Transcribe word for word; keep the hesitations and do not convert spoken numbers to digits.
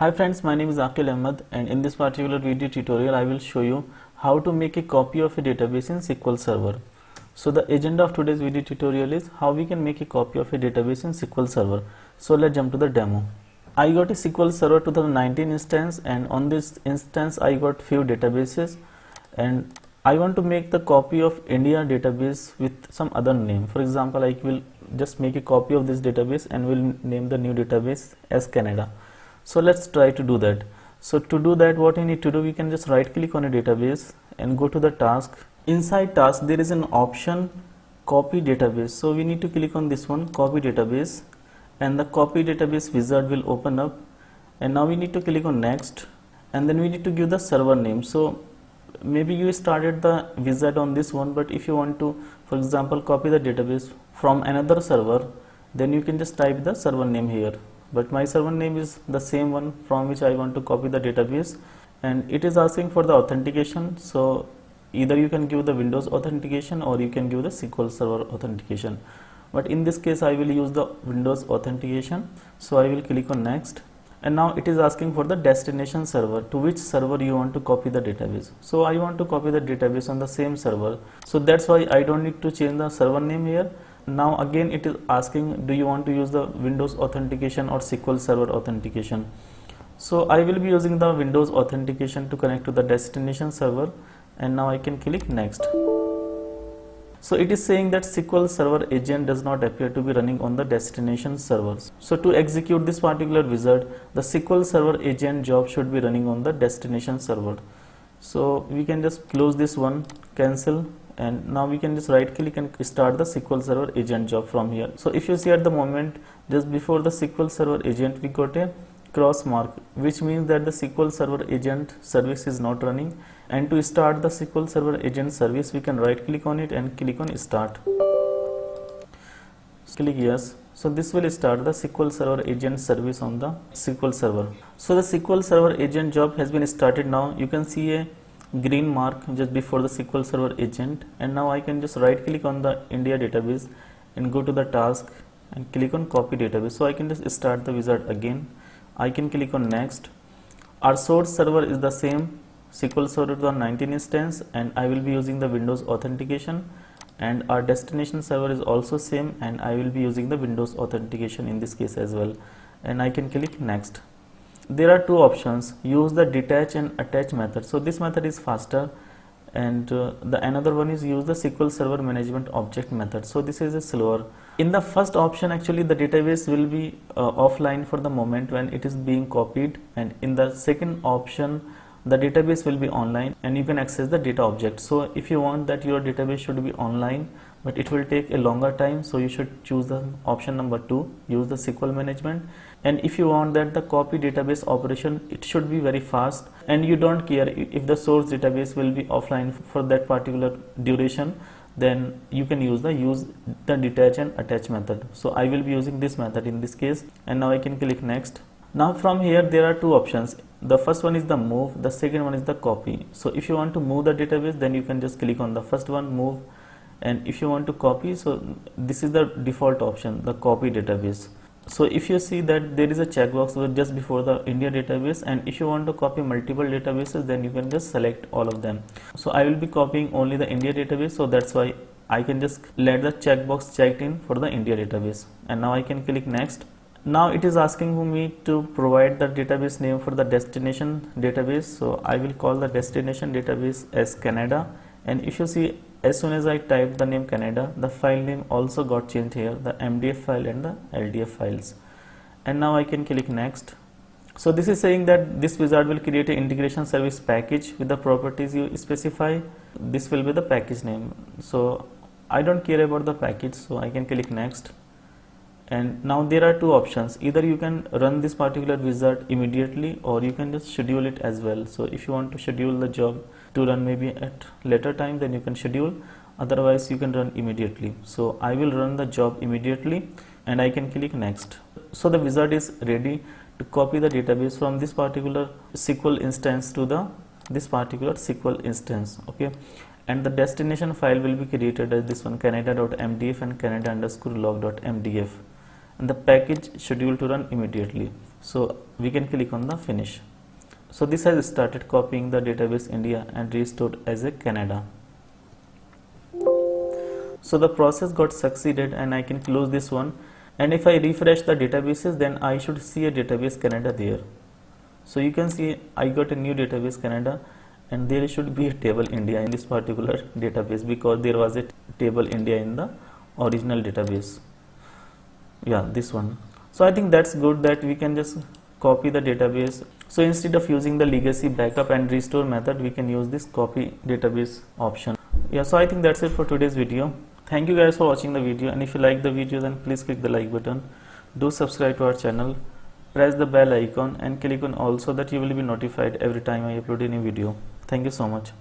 Hi friends, my name is Akhil Ahmad, and in this particular video tutorial I will show you how to make a copy of a database in S Q L Server. So the agenda of today's video tutorial is how we can make a copy of a database in S Q L Server. So let's jump to the demo. I got a S Q L Server twenty nineteen instance, and on this instance I got few databases, and I want to make the copy of India database with some other name. For example, I will just make a copy of this database and will name the new database as Canada. So let's try to do that. So to do that, what you need to do, we can just right click on a database and go to the task. Inside task there is an option copy database, so we need to click on this one, copy database, and the copy database wizard will open up, and now we need to click on next, and then we need to give the server name. So maybe you started the wizard on this one, but if you want to, for example, copy the database from another server, then you can just type the server name here. But my server name is the same one from which I want to copy the database, and it is asking for the authentication. So either you can give the Windows authentication or you can give the S Q L Server authentication, but in this case I will use the Windows authentication. So I will click on next, and now it is asking for the destination server, to which server you want to copy the database. So I want to copy the database on the same server, so that's why I don't need to change the server name here. Now again it is asking, do you want to use the Windows authentication or S Q L Server authentication? So I will be using the Windows authentication to connect to the destination server, and now I can click next. So it is saying that S Q L Server agent does not appear to be running on the destination servers. So to execute this particular wizard, the S Q L Server agent job should be running on the destination server. So we can just close this one, cancel, and now we can just right click and start the S Q L Server agent job from here. So if you see, at the moment just before the S Q L Server agent we got a cross mark, which means that the S Q L Server agent service is not running. And to start the S Q L Server agent service, we can right click on it and click on start. Click yes. So this will start the S Q L Server agent service on the S Q L Server. So the S Q L Server agent job has been started. Now you can see a green mark just before the S Q L Server agent, and now I can just right click on the India database and go to the task and click on copy database. So I can just start the wizard again. I can click on next. Our source server is the same, S Q L Server twenty nineteen instance, and I will be using the Windows authentication, and our destination server is also same, and I will be using the Windows authentication in this case as well, and I can click next. There are two options, use the detach and attach method. So this method is faster, and uh, the another one is use the S Q L Server Management Object method. So this is a slower. In the first option, actually the database will be uh, offline for the moment when it is being copied, and in the second option the database will be online and you can access the data object. So if you want that your database should be online but it will take a longer time, so you should choose the option number two, use the S Q L management. And if you want that the copy database operation, it should be very fast and you don't care if the source database will be offline for that particular duration, then you can use the use the detach and attach method. So I will be using this method in this case, and now I can click next. Now from here there are two options, the first one is the move, the second one is the copy. So if you want to move the database, then you can just click on the first one, move, and if you want to copy, so this is the default option, the copy database. So if you see that there is a checkbox just before the India database, and if you want to copy multiple databases, then you can just select all of them. So I will be copying only the India database, so that's why I can just let the checkbox checked in for the India database, and now I can click next. Now it is asking me to provide the database name for the destination database, so I will call the destination database as Canada, and if you see, as soon as I type the name Canada, the file name also got changed here, the M D F file and the L D F files, and now I can click next. So this is saying that this wizard will create an integration service package with the properties you specify. This will be the package name, so I don't care about the package, so I can click next. And now there are two options, either you can run this particular wizard immediately or you can just schedule it as well. So if you want to schedule the job to run maybe at later time, then you can schedule, otherwise you can run immediately. So I will run the job immediately, and I can click next. So the wizard is ready to copy the database from this particular S Q L instance to the this particular S Q L instance, okay, and the destination file will be created as this one, Canada dot M D F and Canada underscore log dot M D F. and the package scheduled to run immediately. So we can click on the finish. So this has started copying the database India and restored as a Canada. So the process got succeeded and I can close this one, and if I refresh the databases, then I should see a database Canada there. So you can see I got a new database Canada, and there should be a table India in this particular database because there was a table India in the original database. Yeah, this one. So I think that's good that we can just copy the database. So instead of using the legacy backup and restore method, we can use this copy database option. Yeah, so I think that's it for today's video. Thank you guys for watching the video, and if you like the video then please click the like button. Do subscribe to our channel, press the bell icon and click on all so that you will be notified every time I upload a new video. Thank you so much.